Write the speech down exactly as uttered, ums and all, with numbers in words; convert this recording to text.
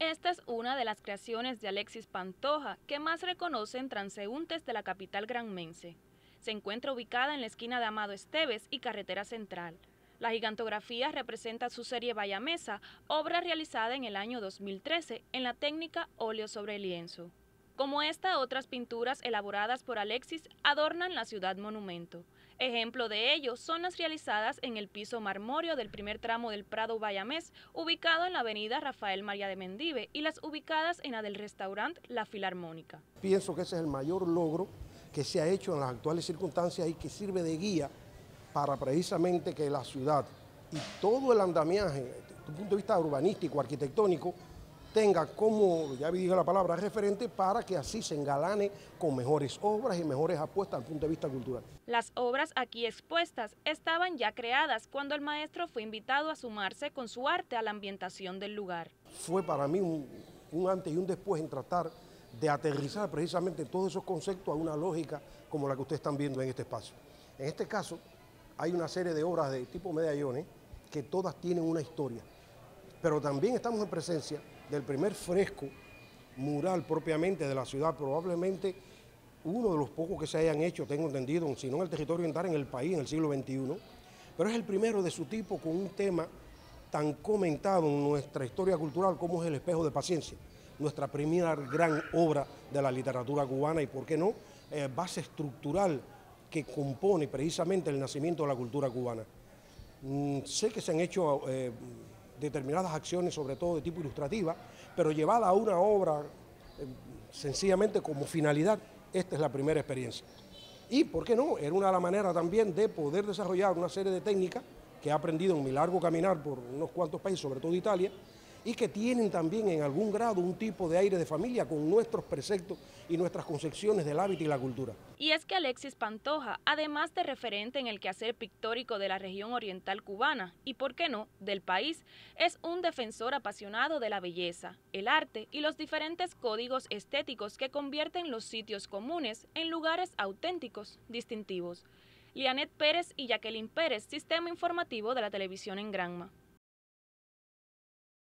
Esta es una de las creaciones de Alexis Pantoja que más reconocen transeúntes de la capital granmense. Se encuentra ubicada en la esquina de Amado Esteves y Carretera Central. La gigantografía representa su serie bayamesa, obra realizada en el año dos mil trece en la técnica óleo sobre lienzo. Como esta, otras pinturas elaboradas por Alexis adornan la ciudad monumento. Ejemplo de ello son las realizadas en el piso marmóreo del primer tramo del Prado Bayamés, ubicado en la avenida Rafael María de Mendive, y las ubicadas en la del restaurante La Filarmónica. Pienso que ese es el mayor logro que se ha hecho en las actuales circunstancias y que sirve de guía para precisamente que la ciudad y todo el andamiaje, desde un punto de vista urbanístico, arquitectónico, tenga como, ya dije la palabra, referente para que así se engalane con mejores obras y mejores apuestas al punto de vista cultural. Las obras aquí expuestas estaban ya creadas cuando el maestro fue invitado a sumarse con su arte a la ambientación del lugar. Fue para mí un, un antes y un después en tratar de aterrizar precisamente todos esos conceptos a una lógica como la que ustedes están viendo en este espacio. En este caso hay una serie de obras de tipo medallones que todas tienen una historia, pero también estamos en presencia del primer fresco mural propiamente de la ciudad, probablemente uno de los pocos que se hayan hecho, tengo entendido, si no en el territorio oriental, en el país, en el siglo veintiuno, pero es el primero de su tipo con un tema tan comentado en nuestra historia cultural como es el Espejo de Paciencia, nuestra primera gran obra de la literatura cubana y, por qué no, eh, base estructural que compone precisamente el nacimiento de la cultura cubana. Mm, sé que se han hecho Eh, determinadas acciones, sobre todo de tipo ilustrativa, pero llevada a una obra eh, sencillamente como finalidad, esta es la primera experiencia. Y, ¿por qué no? Era una manera también de poder desarrollar una serie de técnicas que he aprendido en mi largo caminar por unos cuantos países, sobre todo Italia, y que tienen también en algún grado un tipo de aire de familia con nuestros preceptos y nuestras concepciones del hábito y la cultura. Y es que Alexis Pantoja, además de referente en el quehacer pictórico de la región oriental cubana y, por qué no, del país, es un defensor apasionado de la belleza, el arte y los diferentes códigos estéticos que convierten los sitios comunes en lugares auténticos, distintivos. Lianet Pérez y Jacqueline Pérez, Sistema Informativo de la Televisión en Granma.